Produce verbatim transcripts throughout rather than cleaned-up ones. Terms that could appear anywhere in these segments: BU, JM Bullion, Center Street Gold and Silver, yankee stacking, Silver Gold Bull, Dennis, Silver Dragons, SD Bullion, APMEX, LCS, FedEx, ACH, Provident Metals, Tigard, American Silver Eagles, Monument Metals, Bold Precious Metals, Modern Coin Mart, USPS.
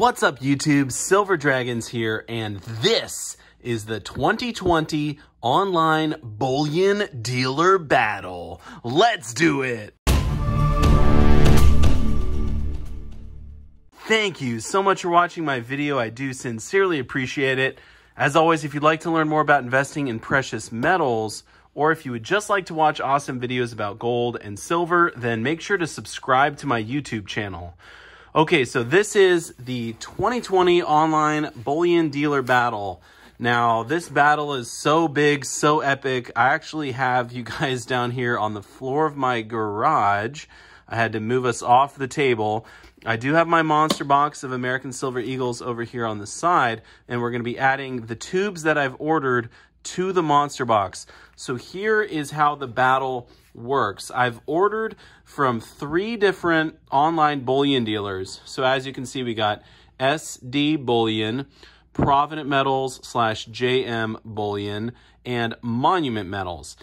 What's up, YouTube? Silver Dragons here, and this is the twenty twenty online bullion dealer battle. Let's do it! Thank you so much for watching my video. I do sincerely appreciate it. As always, if you'd like to learn more about investing in precious metals, or if you would just like to watch awesome videos about gold and silver, then make sure to subscribe to my YouTube channel. Okay, so this is the twenty twenty online bullion dealer battle. Now, this battle is so big, so epic. I actually have you guys down here on the floor of my garage. I had to move us off the table. I do have my monster box of American Silver Eagles over here on the side, and we're going to be adding the tubes that I've ordered to the monster box. So here is how the battle works. I've ordered from three different online bullion dealers. So as you can see, we got S D Bullion, Provident Metals slash J M Bullion, and Monument Metals.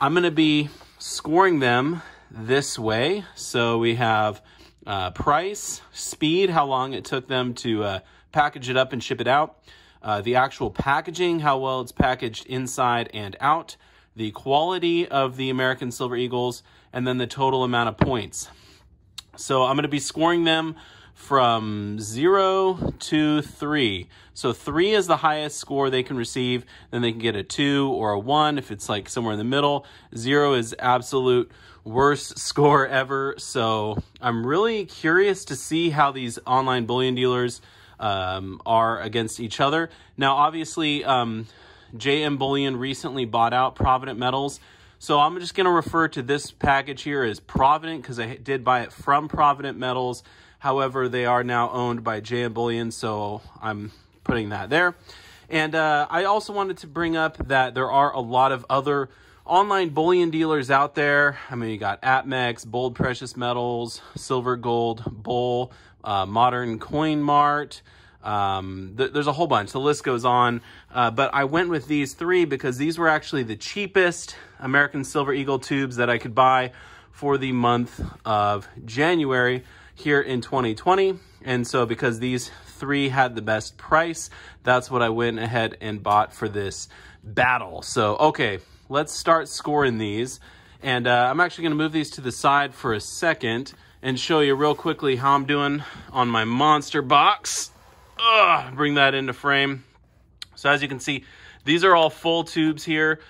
I'm going to be scoring them this way. So we have uh, price, speed, how long it took them to uh, package it up and ship it out, Uh, the actual packaging, how well it's packaged inside and out, the quality of the American Silver Eagles, and then the total amount of points. So I'm going to be scoring them from zero to three. So three is the highest score they can receive. Then they can get a two or a one if it's like somewhere in the middle. Zero is absolute worst score ever. So I'm really curious to see how these online bullion dealers Um, are against each other. Now, obviously, um, J M Bullion recently bought out Provident Metals. So I'm just going to refer to this package here as Provident because I did buy it from Provident Metals. However, they are now owned by J M Bullion, so I'm putting that there. And uh, I also wanted to bring up that there are a lot of other online bullion dealers out there. I mean, you got A P MEX, Bold Precious Metals, Silver Gold Bull, Uh, Modern Coin Mart. Um, th there's a whole bunch. The list goes on. Uh, but I went with these three because these were actually the cheapest American Silver Eagle tubes that I could buy for the month of January here in twenty twenty. And so because these three had the best price, that's what I went ahead and bought for this battle. So, okay, let's start scoring these. And uh, I'm actually going to move these to the side for a second and show you real quickly how I'm doing on my monster box. Ugh, bring that into frame. So as you can see, these are all full tubes here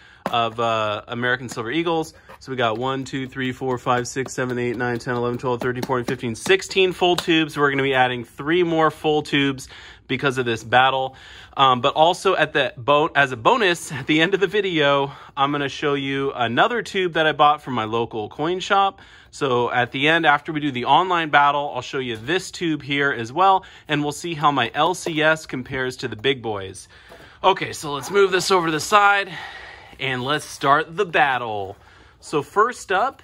of uh, American Silver Eagles. So we got one, two, three, four, five, six, seven, eight, nine, ten, eleven, twelve, thirteen, fourteen, fifteen, sixteen full tubes. We're going to be adding three more full tubes because of this battle. Um, but also at the bo as a bonus, at the end of the video, I'm going to show you another tube that I bought from my local coin shop. So at the end, after we do the online battle, I'll show you this tube here as well, and we'll see how my L C S compares to the big boys. Okay, so let's move this over to the side, and let's start the battle. So first up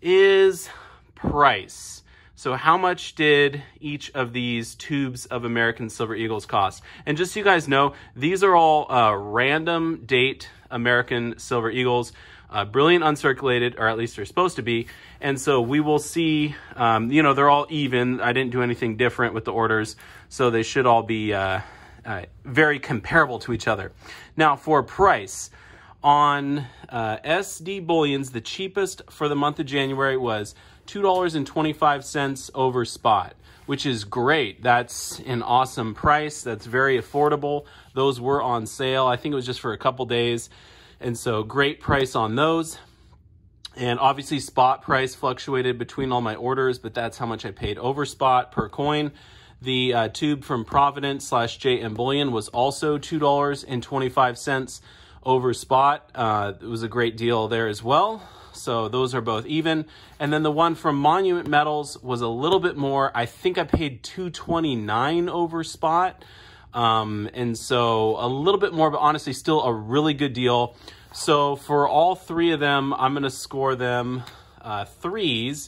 is price. So how much did each of these tubes of American Silver Eagles cost? And just so you guys know, these are all uh, random date American Silver Eagles, uh, brilliant uncirculated, or at least they're supposed to be. And so we will see, um, you know, they're all even. I didn't do anything different with the orders, so they should all be uh, uh, very comparable to each other. Now for price, on uh, S D Bullions, the cheapest for the month of January was two dollars and twenty-five cents over spot, which is great. That's an awesome price. That's very affordable. Those were on sale. I think it was just for a couple days. And so great price on those. And obviously spot price fluctuated between all my orders, but that's how much I paid over spot per coin. The uh, tube from Provident slash J M Bullion was also two dollars and twenty-five cents. over spot. Uh, it was a great deal there as well. So those are both even. And then the one from Monument Metals was a little bit more. I think I paid two twenty-nine over spot. Um, and so a little bit more, but honestly still a really good deal. So for all three of them, I'm going to score them uh, threes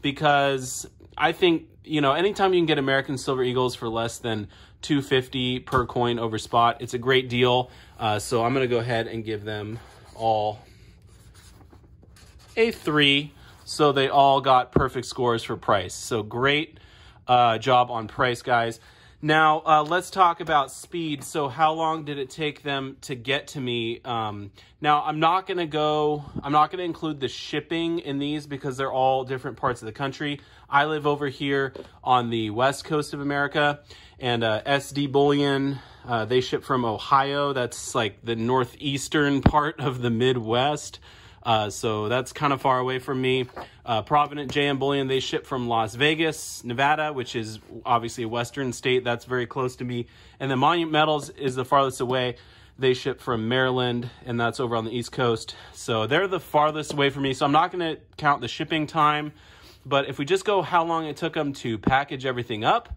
because I think, you know, anytime you can get American Silver Eagles for less than two dollars and fifty cents per coin over spot, it's a great deal. Uh, so I'm going to go ahead and give them all a three. So they all got perfect scores for price. So great uh, job on price, guys. Now, uh, let's talk about speed. So how long did it take them to get to me? Um, now, I'm not going to go, I'm not going to include the shipping in these because they're all different parts of the country. I live over here on the west coast of America, and uh, S D Bullion, uh, they ship from Ohio. That's like the northeastern part of the Midwest. Uh, so that's kind of far away from me. Uh, Provident J M Bullion, they ship from Las Vegas, Nevada, which is obviously a western state. That's very close to me. And then Monument Metals is the farthest away. They ship from Maryland, and that's over on the East Coast. So they're the farthest away from me. So I'm not going to count the shipping time. But if we just go how long it took them to package everything up,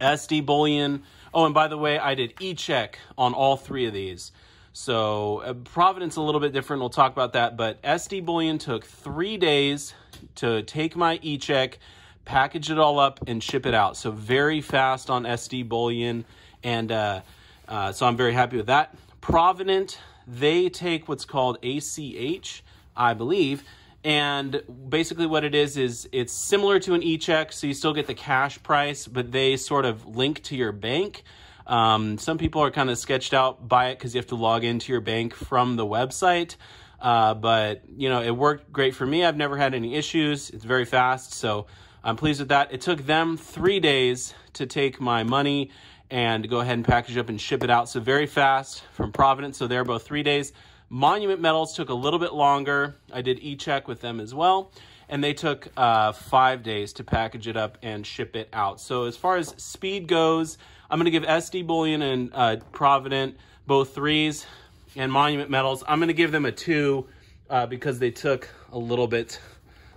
S D Bullion. Oh, and by the way, I did e-check on all three of these. So uh, Providence a little bit different. We'll talk about that. But S D Bullion took three days to take my e-check, package it all up, and ship it out. So very fast on S D Bullion. And uh, uh, so I'm very happy with that. Provident, they take what's called A C H, I believe. And basically what it is, is it's similar to an e-check. So you still get the cash price, but they sort of link to your bank. Um, some people are kind of sketched out by it because you have to log into your bank from the website. Uh, but, you know, it worked great for me. I've never had any issues. It's very fast. So I'm pleased with that. It took them three days to take my money and go ahead and package up and ship it out. So very fast from Providence. So they're both three days. Monument Metals took a little bit longer. I did e-check with them as well. And they took uh, five days to package it up and ship it out. So as far as speed goes, I'm going to give S D Bullion and uh, Provident both threes, and Monument Metals, I'm going to give them a two uh, because they took a little bit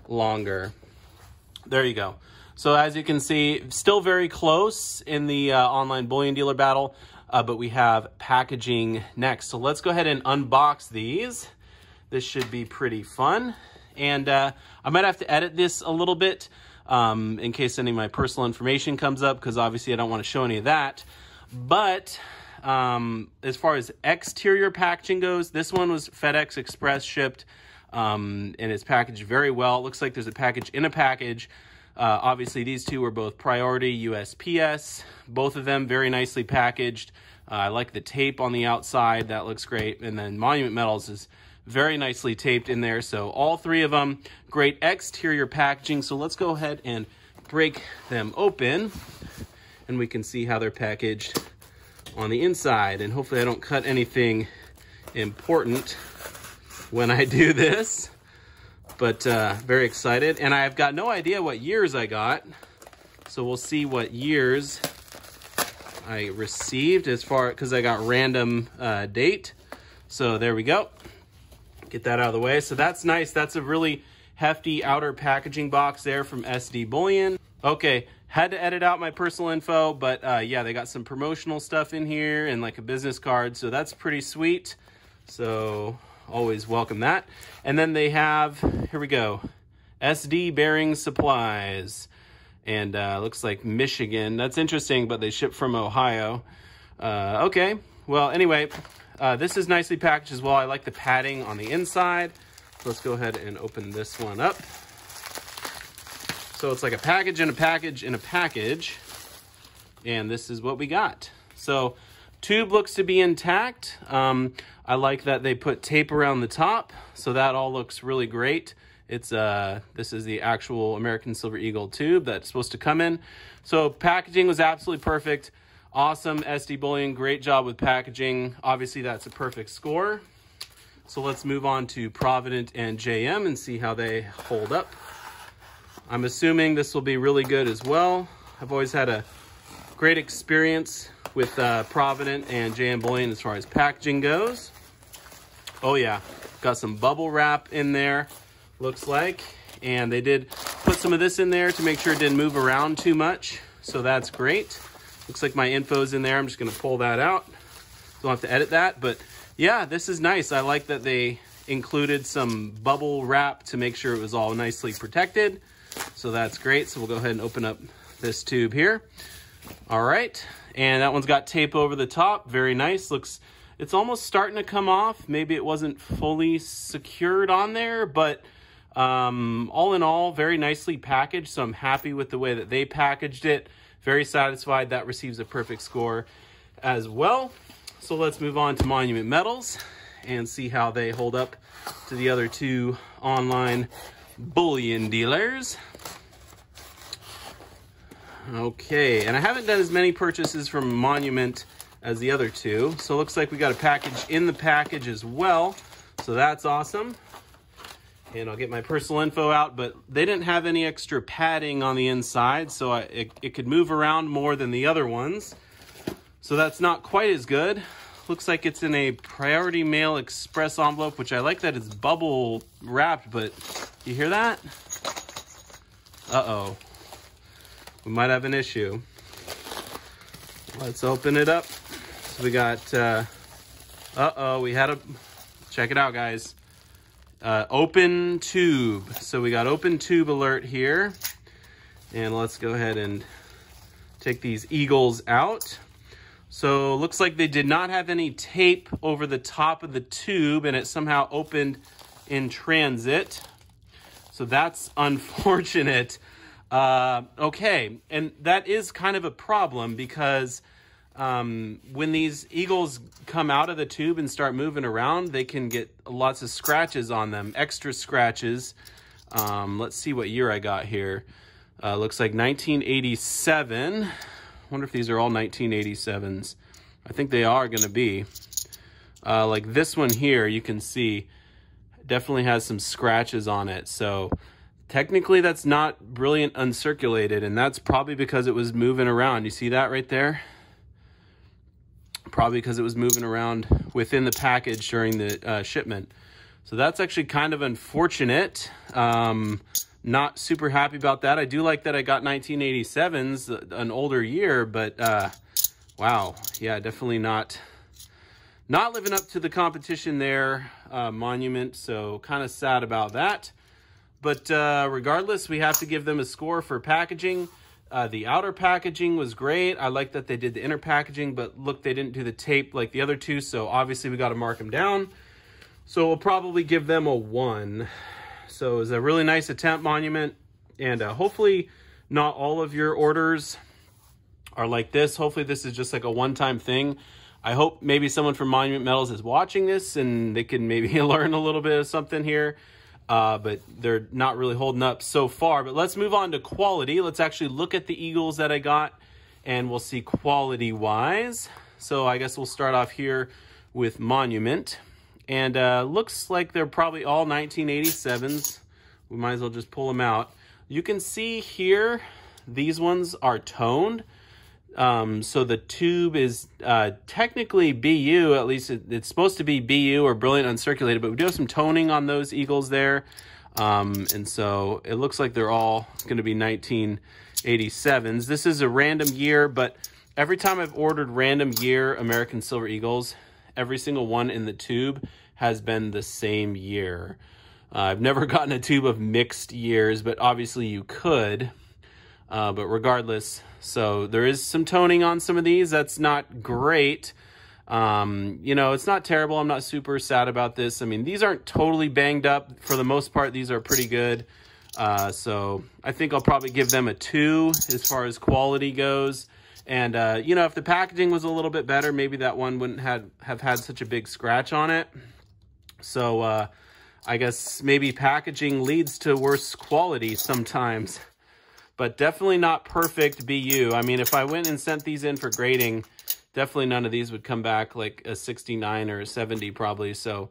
longer. There you go. So as you can see, still very close in the uh, online bullion dealer battle, uh, but we have packaging next. So let's go ahead and unbox these. This should be pretty fun. And uh, I might have to edit this a little bit um, in case any of my personal information comes up, because obviously I don't want to show any of that. But um, as far as exterior packaging goes, this one was FedEx Express shipped, um, and it's packaged very well. It looks like there's a package in a package. Uh, obviously, these two were both priority U S P S, both of them very nicely packaged. Uh, I like the tape on the outside. That looks great. And then Monument Metals is very nicely taped in there. So all three of them, great exterior packaging. So let's go ahead and break them open and we can see how they're packaged on the inside. And hopefully I don't cut anything important when I do this, but uh, very excited. And I've got no idea what years I got. So we'll see what years I received as far, because I got random uh, date. So there we go. Get that out of the way. So that's nice. That's a really hefty outer packaging box there from S D Bullion. Okay, had to edit out my personal info, but uh, yeah, they got some promotional stuff in here and like a business card. So that's pretty sweet. So always welcome that. And then they have, here we go, S D Bearing Supplies. And uh, looks like Michigan. That's interesting, but they ship from Ohio. Uh, okay, well, anyway, Uh, this is nicely packaged as well. I like the padding on the inside. So let's go ahead and open this one up. So it's like a package in a package in a package. And this is what we got. So tube looks to be intact. Um, I like that they put tape around the top. So that all looks really great. It's uh, this is the actual American Silver Eagle tube that's supposed to come in. So packaging was absolutely perfect. Awesome, S D Bullion, great job with packaging. Obviously, that's a perfect score. So let's move on to Provident and J M and see how they hold up. I'm assuming this will be really good as well. I've always had a great experience with uh, Provident and J M Bullion as far as packaging goes. Oh yeah, got some bubble wrap in there, looks like. And they did put some of this in there to make sure it didn't move around too much. So that's great. Looks like my info's in there. I'm just going to pull that out. Don't have to edit that. But yeah, this is nice. I like that they included some bubble wrap to make sure it was all nicely protected. So that's great. So we'll go ahead and open up this tube here. All right. And that one's got tape over the top. Very nice. Looks, it's almost starting to come off. Maybe it wasn't fully secured on there, but um, all in all, very nicely packaged. So I'm happy with the way that they packaged it. Very satisfied. That receives a perfect score as well. So let's move on to Monument Metals and see how they hold up to the other two online bullion dealers. Okay, and I haven't done as many purchases from Monument as the other two. So it looks like we got a package in the package as well. So that's awesome. And I'll get my personal info out, but they didn't have any extra padding on the inside, so I, it, it could move around more than the other ones. So that's not quite as good. Looks like it's in a Priority Mail Express envelope, which I like that it's bubble wrapped, but you hear that? Uh-oh. We might have an issue. Let's open it up. So we got, uh, uh-oh, we had a, check it out, guys. Uh, open tube. So we got open tube alert here. And let's go ahead and take these eagles out. So looks like they did not have any tape over the top of the tube, and it somehow opened in transit. So that's unfortunate. Uh, okay, and that is kind of a problem because Um, when these eagles come out of the tube and start moving around, they can get lots of scratches on them, extra scratches. Um, let's see what year I got here. Uh, looks like nineteen eighty-seven. I wonder if these are all nineteen eighty-sevens. I think they are going to be. Uh, like this one here, you can see, definitely has some scratches on it. So technically that's not brilliant uncirculated, and that's probably because it was moving around. You see that right there? Probably because it was moving around within the package during the uh, shipment. So that's actually kind of unfortunate. Um, not super happy about that. I do like that I got nineteen eighty-sevens, an older year, but uh, wow. Yeah, definitely not, not living up to the competition there, uh, Monument. So kind of sad about that. But uh, regardless, we have to give them a score for packaging. Uh, the outer packaging was great. I like that they did the inner packaging, but look, they didn't do the tape like the other two, so obviously we got to mark them down. So we'll probably give them a one. So it was a really nice attempt, Monument, and uh, hopefully not all of your orders are like this. Hopefully this is just like a one-time thing. I hope maybe someone from Monument Metals is watching this and they can maybe learn a little bit of something here. Uh, but they're not really holding up so far. But let's move on to quality. Let's actually look at the eagles that I got, and we'll see quality-wise. So I guess we'll start off here with Monument. And uh, looks like they're probably all nineteen eighty-sevens. We might as well just pull them out. You can see here, these ones are toned. Um, so the tube is uh, technically B U, at least it, it's supposed to be B U or Brilliant Uncirculated, but we do have some toning on those eagles there. Um, and so it looks like they're all going to be nineteen eighty-sevens. This is a random year, but every time I've ordered random year American Silver Eagles, every single one in the tube has been the same year. Uh, I've never gotten a tube of mixed years, but obviously you could. Uh, but regardless, so there is some toning on some of these. That's not great. Um, you know, it's not terrible. I'm not super sad about this. I mean, these aren't totally banged up. For the most part, these are pretty good. Uh, so I think I'll probably give them a two as far as quality goes. And, uh, you know, if the packaging was a little bit better, maybe that one wouldn't have, have had such a big scratch on it. So uh, I guess maybe packaging leads to worse quality sometimes. But definitely not perfect B U. I mean, if I went and sent these in for grading, definitely none of these would come back like a sixty-nine or a seventy probably. So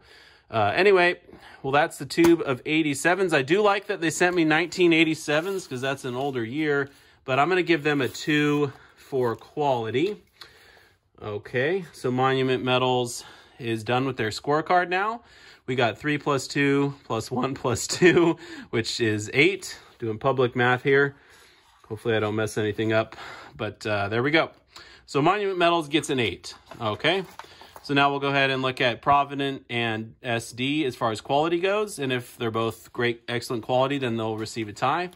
uh, anyway, well, that's the tube of eighty-sevens. I do like that they sent me nineteen eighty-sevens because that's an older year, but I'm going to give them a two for quality. Okay, so Monument Metals is done with their scorecard now. We got three plus two plus one plus two, which is eight. Doing public math here. Hopefully I don't mess anything up, but uh, there we go. So Monument Metals gets an eight, okay? So now we'll go ahead and look at Provident and S D as far as quality goes, and if they're both great, excellent quality, then they'll receive a tie.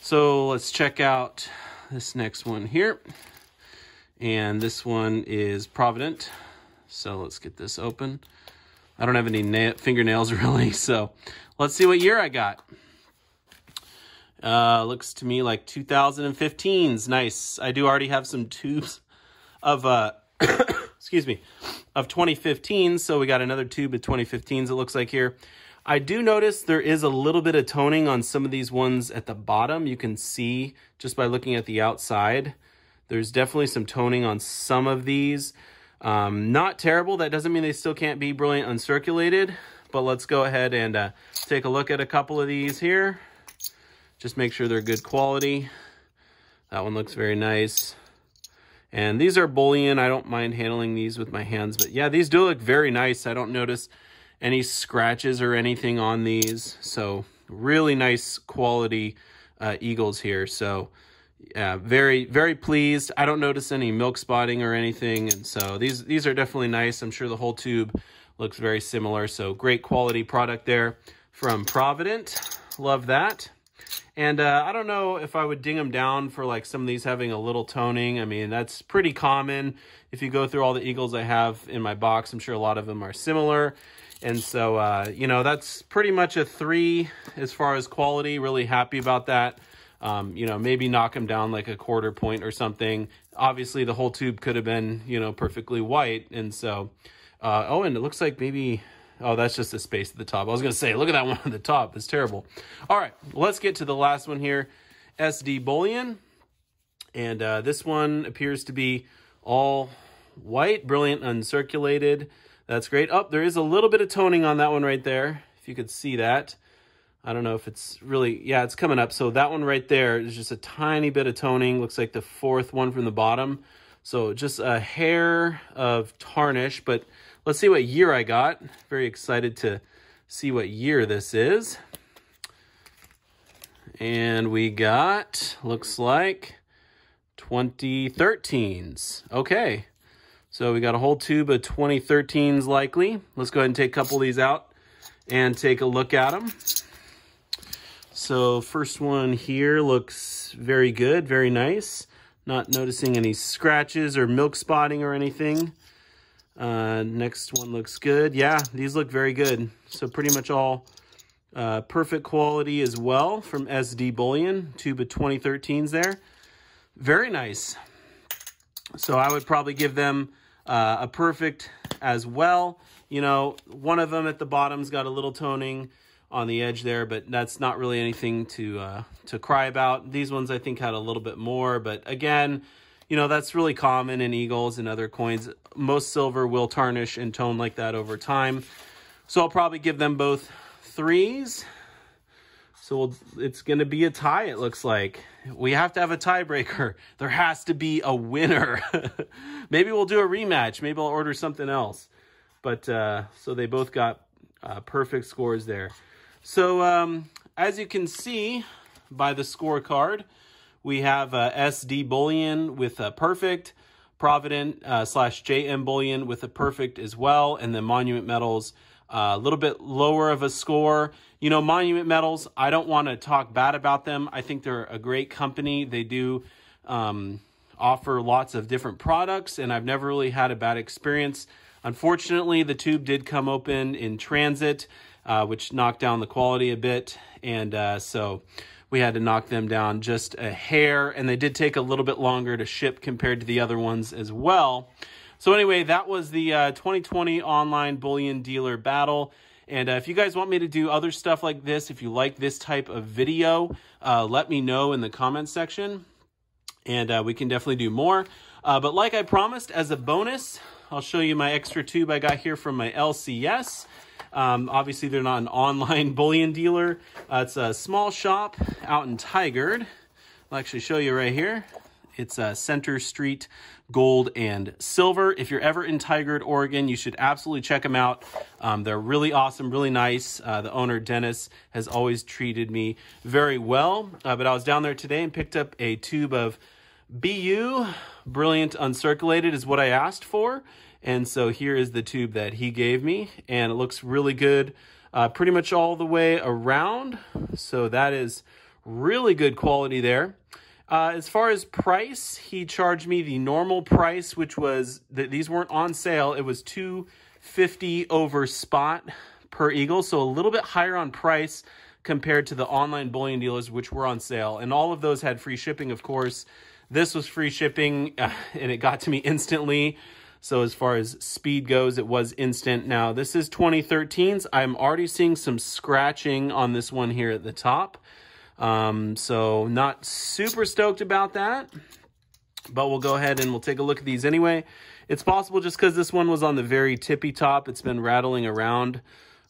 So let's check out this next one here. And this one is Provident. So let's get this open. I don't have any fingernails really, so let's see what year I got. Uh, looks to me like two thousand fifteen's. Nice. I do already have some tubes of, uh, excuse me, of twenty fifteen. So we got another tube of twenty fifteens, it looks like here. I do notice there is a little bit of toning on some of these ones at the bottom. You can see just by looking at the outside. There's definitely some toning on some of these. Um, not terrible. That doesn't mean they still can't be brilliant uncirculated. But let's go ahead and uh, take a look at a couple of these here. Just make sure they're good quality. That one looks very nice. And these are bullion. I don't mind handling these with my hands. But yeah, these do look very nice. I don't notice any scratches or anything on these. So really nice quality uh, eagles here. So yeah, very, very pleased. I don't notice any milk spotting or anything. And so these, these are definitely nice. I'm sure the whole tube looks very similar. So great quality product there from Provident. Love that. And uh, I don't know if I would ding them down for like some of these having a little toning. I mean, that's pretty common. If you go through all the eagles I have in my box, I'm sure a lot of them are similar. And so, uh, you know, that's pretty much a three as far as quality. Really happy about that. Um, you know, maybe knock them down like a quarter point or something. Obviously, the whole tube could have been, you know, perfectly white. And so, uh, oh, and it looks like maybe... Oh, that's just the space at the top. I was going to say, look at that one at the top. It's terrible. All right, let's get to the last one here, S D Bullion. And uh, this one appears to be all white, brilliant, uncirculated. That's great. Oh, there is a little bit of toning on that one right there, if you could see that. I don't know if it's really... Yeah, it's coming up. So that one right there is just a tiny bit of toning. Looks like the fourth one from the bottom. So just a hair of tarnish, but... Let's see what year I got. Very excited to see what year this is. And we got, looks like, twenty thirteens. Okay. So we got a whole tube of twenty thirteens likely. Let's go ahead and take a couple of these out and take a look at them. So first one here looks very good, very nice. Not noticing any scratches or milk spotting or anything. Uh, next one looks good. Yeah, these look very good. So pretty much all uh, perfect quality as well from S D Bullion, tube of twenty thirteens there. Very nice. So I would probably give them uh, a perfect as well. You know, one of them at the bottom's got a little toning on the edge there, but that's not really anything to, uh, to cry about. These ones I think had a little bit more, but again, you know, that's really common in eagles and other coins. Most silver will tarnish and tone like that over time. So I'll probably give them both threes. So we'll, it's going to be a tie, it looks like. We have to have a tiebreaker. There has to be a winner. Maybe we'll do a rematch. Maybe I'll order something else. But uh, so they both got uh, perfect scores there. So um, as you can see by the scorecard, we have uh, S D Bullion with a perfect, Provident uh, slash J M Bullion with a perfect as well, and then Monument Metals a uh, little bit lower of a score. You know, Monument Metals, I don't want to talk bad about them. I think they're a great company. They do um, offer lots of different products, and I've never really had a bad experience. Unfortunately, the tube did come open in transit, uh, which knocked down the quality a bit, and uh, so... we had to knock them down just a hair, and they did take a little bit longer to ship compared to the other ones as well. So anyway, that was the uh, twenty twenty online bullion dealer battle. And uh, if you guys want me to do other stuff like this, if you like this type of video, uh, let me know in the comments section, and uh, we can definitely do more. Uh, but like I promised, as a bonus, I'll show you my extra tube I got here from my L C S. Um, obviously, they're not an online bullion dealer. Uh, it's a small shop out in Tigard. I'll actually show you right here. It's uh, Center Street Gold and Silver. If you're ever in Tigard, Oregon, you should absolutely check them out. Um, they're really awesome, really nice. Uh, the owner, Dennis, has always treated me very well. Uh, but I was down there today and picked up a tube of B U, brilliant uncirculated is what I asked for. And so here is the tube that he gave me, and it looks really good uh, pretty much all the way around. So that is really good quality there. Uh, as far as price, he charged me the normal price, which was that these weren't on sale. It was two fifty over spot per eagle, so a little bit higher on price compared to the online bullion dealers, which were on sale. And all of those had free shipping, of course. This was free shipping, uh, and it got to me instantly. So as far as speed goes, it was instant. Now, this is twenty thirteens. I'm already seeing some scratching on this one here at the top. Um, so not super stoked about that, but we'll go ahead and we'll take a look at these anyway. It's possible just because this one was on the very tippy top, it's been rattling around.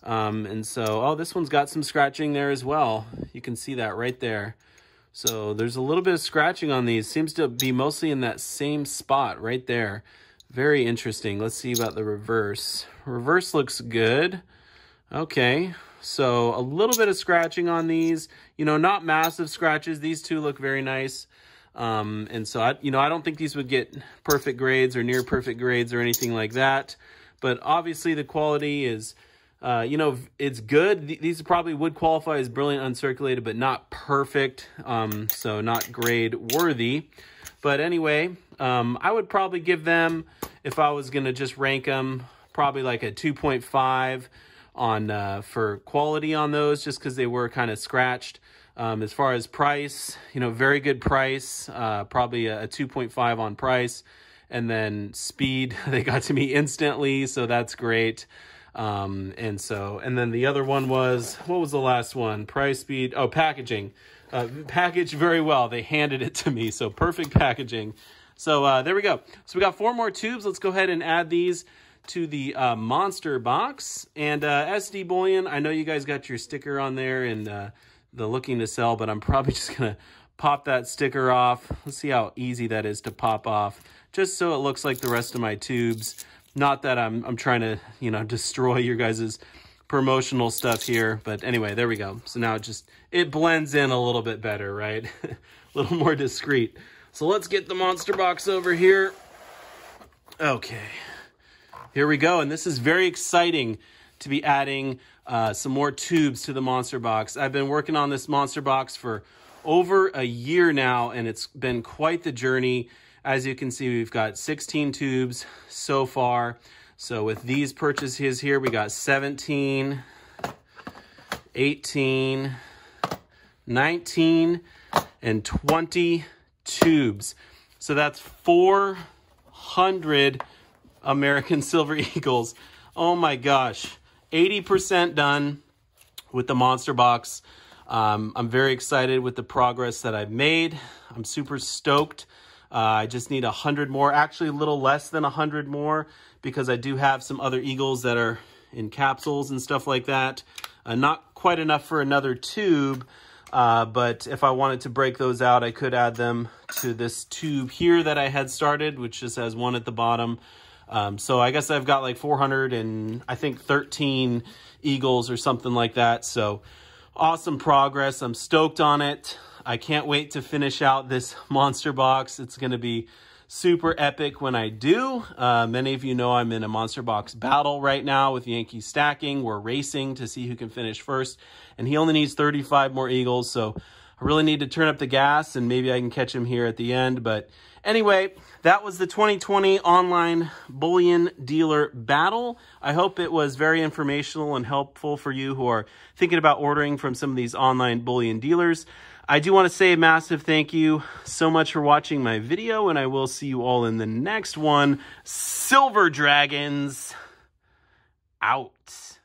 Um, and so, oh, this one's got some scratching there as well. You can see that right there. So there's a little bit of scratching on these. Seems to be mostly in that same spot right there. Very interesting. Let's see about the reverse. Reverse looks good. Okay, so a little bit of scratching on these. You know, not massive scratches. These two look very nice. Um, and so, I, you know, I don't think these would get perfect grades or near perfect grades or anything like that. But obviously the quality is, uh, you know, it's good. These probably would qualify as brilliant uncirculated, but not perfect. Um, so not grade worthy. But anyway, um, I would probably give them, if I was going to just rank them, probably like a two point five on uh, for quality on those, just because they were kind of scratched. Um, as far as price, you know, very good price, uh, probably a, a two point five on price. And then speed, they got to me instantly, so that's great. Um, and so, and then the other one was, what was the last one? Price, speed, oh, packaging. Uh, packaged very well. They handed it to me, so perfect packaging. So uh, there we go. So we got four more tubes. Let's go ahead and add these to the uh, monster box. And uh, S D Bullion, I know you guys got your sticker on there and uh, the looking to sell, but I'm probably just going to pop that sticker off. Let's see how easy that is to pop off, just so it looks like the rest of my tubes. Not that I'm, I'm trying to, you know, destroy your guys's promotional stuff here, but anyway, there we go. So now it just, it blends in a little bit better, right? A little more discreet. So let's get the monster box over here. Okay, here we go. And this is very exciting to be adding uh, some more tubes to the monster box. I've been working on this monster box for over a year now, and it's been quite the journey. As you can see, we've got sixteen tubes so far. So with these purchases here, we got seventeen, eighteen, nineteen, and twenty tubes. So that's four hundred American Silver Eagles. Oh my gosh, eighty percent done with the monster box. Um, I'm very excited with the progress that I've made. I'm super stoked. Uh, I just need one hundred more, actually a little less than one hundred more, because I do have some other eagles that are in capsules and stuff like that. Uh, not quite enough for another tube, uh, but if I wanted to break those out, I could add them to this tube here that I had started, which just has one at the bottom. Um, so I guess I've got like four hundred and I think thirteen eagles or something like that. So awesome progress. I'm stoked on it. I can't wait to finish out this monster box. It's going to be super epic when I do. Uh, many of you know I'm in a monster box battle right now with Yankee Stacking. We're racing to see who can finish first. And he only needs thirty-five more eagles. So I really need to turn up the gas and maybe I can catch him here at the end. But anyway, that was the twenty twenty online bullion dealer battle. I hope it was very informational and helpful for you who are thinking about ordering from some of these online bullion dealers. I do want to say a massive thank you so much for watching my video, and I will see you all in the next one. Silver Dragons out.